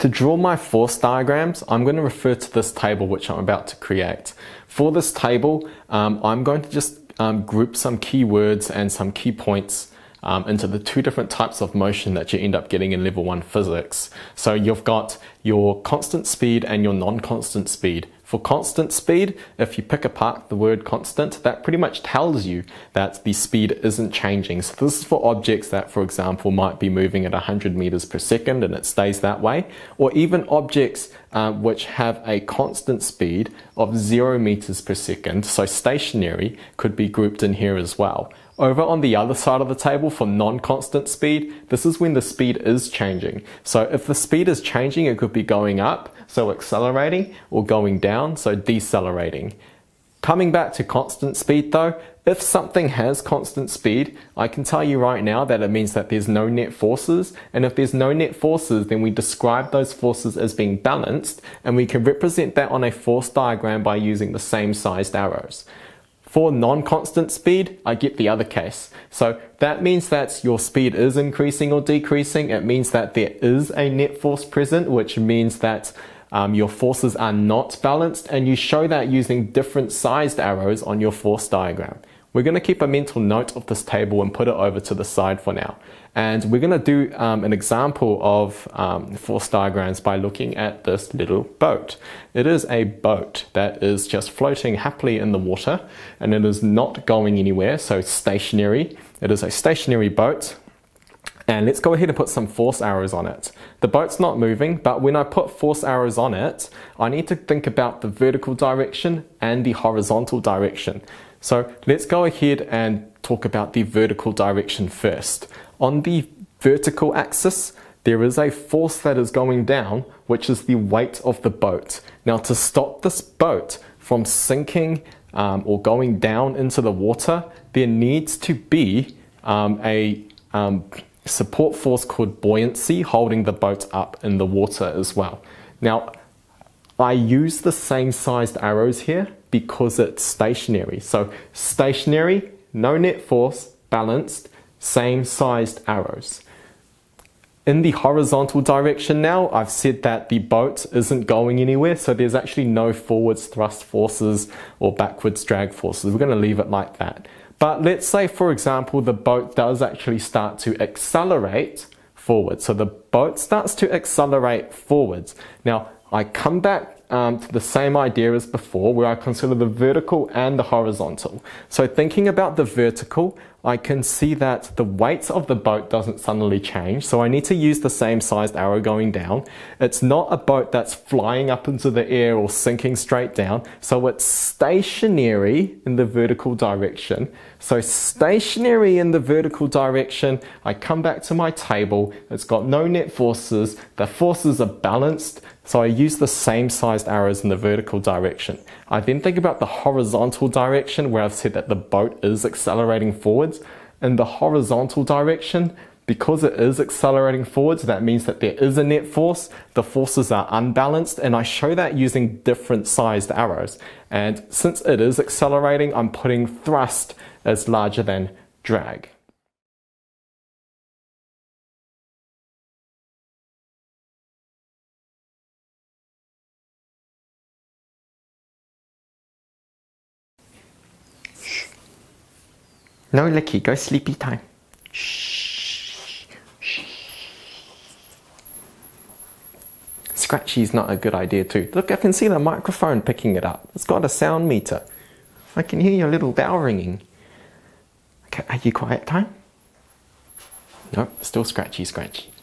To draw my force diagrams, I'm going to refer to this table which I'm about to create. For this table, I'm going to just group some key words and some key points into the two different types of motion that you end up getting in level 1 physics. So you've got your constant speed and your non-constant speed. For constant speed, if you pick apart the word constant, that pretty much tells you that the speed isn't changing. So this is for objects that, for example, might be moving at 100 meters per second and it stays that way, or even objects which have a constant speed of 0 meters per second, so stationary, could be grouped in here as well. Over on the other side of the table, for non-constant speed, this is when the speed is changing. So if the speed is changing, it could be going up, so accelerating, or going down, so decelerating. Coming back to constant speed though, if something has constant speed, I can tell you right now that it means that there's no net forces, and if there's no net forces, then we describe those forces as being balanced, and we can represent that on a force diagram by using the same sized arrows. For non-constant speed, I get the other case. So that means that your speed is increasing or decreasing. It means that there is a net force present, which means that your forces are not balanced, and you show that using different sized arrows on your force diagram. We're going to keep a mental note of this table and put it over to the side for now. And we're going to do an example of force diagrams by looking at this little boat. It is a boat that is just floating happily in the water, and it is not going anywhere, so stationary. It is a stationary boat. And let's go ahead and put some force arrows on it. The boat's not moving, but when I put force arrows on it, I need to think about the vertical direction and the horizontal direction. So let's go ahead and talk about the vertical direction first. On the vertical axis, there is a force that is going down, which is the weight of the boat. Now, to stop this boat from sinking or going down into the water, there needs to be a support force called buoyancy holding the boat up in the water as well. Now, I use the same sized arrows here because it's stationary. So stationary, no net force, balanced, same sized arrows. In the horizontal direction now, I've said that the boat isn't going anywhere, so there's actually no forwards thrust forces or backwards drag forces. We're going to leave it like that. But let's say, for example, the boat does actually start to accelerate forward. So the boat starts to accelerate forwards. now, I come back to the same idea as before, where I consider the vertical and the horizontal. So thinking about the vertical, I can see that the weight of the boat doesn't suddenly change, so I need to use the same sized arrow going down. It's not a boat that's flying up into the air or sinking straight down, so it's stationary in the vertical direction. So stationary in the vertical direction, I come back to my table, it's got no net forces, the forces are balanced, so I use the same sized arrows in the vertical direction. I then think about the horizontal direction, where I've said that the boat is accelerating forwards. In the horizontal direction, because it is accelerating forwards, that means that there is a net force, the forces are unbalanced, and I show that using different sized arrows. And since it is accelerating, I'm putting thrust as larger than drag. No, Licky, go sleepy time. Shh. Shh. Scratchy's not a good idea too. Look, I can see the microphone picking it up. It's got a sound meter. I can hear your little bell ringing. Okay, are you quiet time? Nope, still Scratchy.